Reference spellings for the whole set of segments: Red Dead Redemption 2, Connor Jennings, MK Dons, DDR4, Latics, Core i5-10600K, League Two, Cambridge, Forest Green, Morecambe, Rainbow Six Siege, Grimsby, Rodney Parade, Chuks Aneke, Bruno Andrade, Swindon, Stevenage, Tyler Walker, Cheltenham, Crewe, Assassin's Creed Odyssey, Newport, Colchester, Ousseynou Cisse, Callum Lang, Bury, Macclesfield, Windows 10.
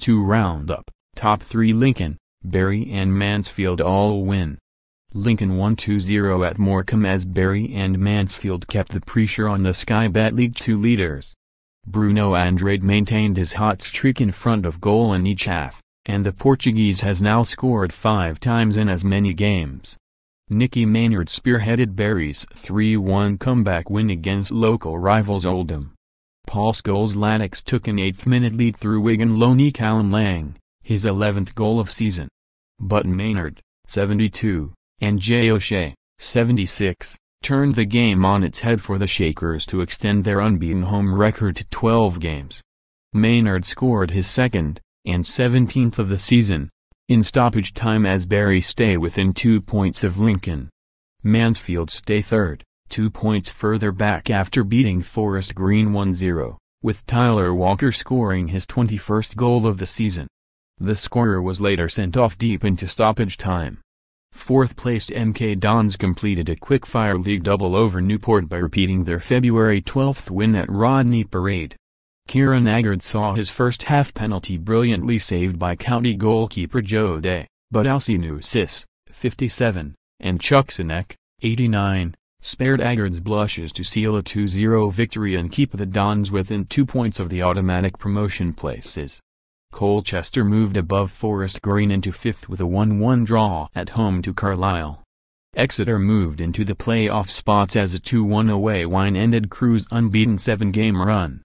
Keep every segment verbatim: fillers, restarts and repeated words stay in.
Two roundup, top three Lincoln, Bury and Mansfield all win. Lincoln won two nil at Morecambe as Bury and Mansfield kept the pressure on the Sky Bet League Two leaders. Bruno Andrade maintained his hot streak in front of goal in each half, and the Portuguese has now scored five times in as many games. Nicky Maynard spearheaded Bury's three one comeback win against local rivals Oldham. Paul Scholes' Latics took an eighth minute lead through Wigan loanee Callum Lang, his eleventh goal of season. But Maynard, seventy-two, and Jay O'Shea, seventy-six, turned the game on its head for the Shakers to extend their unbeaten home record to twelve games. Maynard scored his second, and seventeenth of the season, in stoppage time as Bury stay within two points of Lincoln. Mansfield stay third, two points further back after beating Forest Green one nil, with Tyler Walker scoring his twenty-first goal of the season. The scorer was later sent off deep into stoppage time. Fourth-placed M K Dons completed a quick-fire league double over Newport by repeating their February twelfth win at Rodney Parade. Kieran Agard saw his first half penalty brilliantly saved by county goalkeeper Joe Day, but Ousseynou Cisse, fifty-seven, and Chuks Aneke, eighty-nine, spared Agard's blushes to seal a two nil victory and keep the Dons within two points of the automatic promotion places. Colchester moved above Forest Green into fifth with a one one draw at home to Carlisle. Exeter moved into the playoff spots as a two one away win ended Crew's unbeaten seven game run.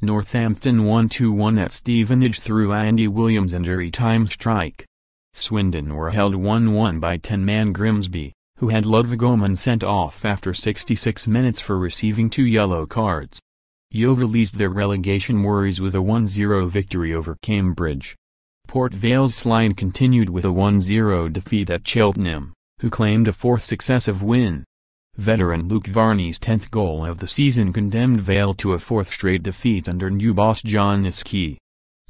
Northampton won two one at Stevenage through Andy Williams and early time strike. Swindon were held one one by ten man Grimsby, who had Ludwig Oman sent off after sixty-six minutes for receiving two yellow cards. Yeovil eased their relegation worries with a one nil victory over Cambridge. Port Vale's slide continued with a one nil defeat at Cheltenham, who claimed a fourth successive win. Veteran Luke Varney's tenth goal of the season condemned Vale to a fourth straight defeat under new boss Ousseynou Cisse.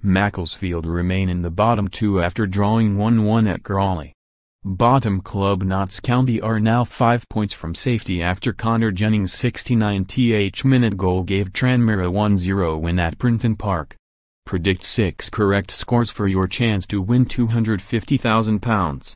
Macclesfield remain in the bottom two after drawing one one at Crawley. Bottom club Notts County are now five points from safety after Connor Jennings' sixty-ninth minute goal gave Tranmere a one nil win at Princeton Park. Predict six correct scores for your chance to win two hundred fifty thousand pounds.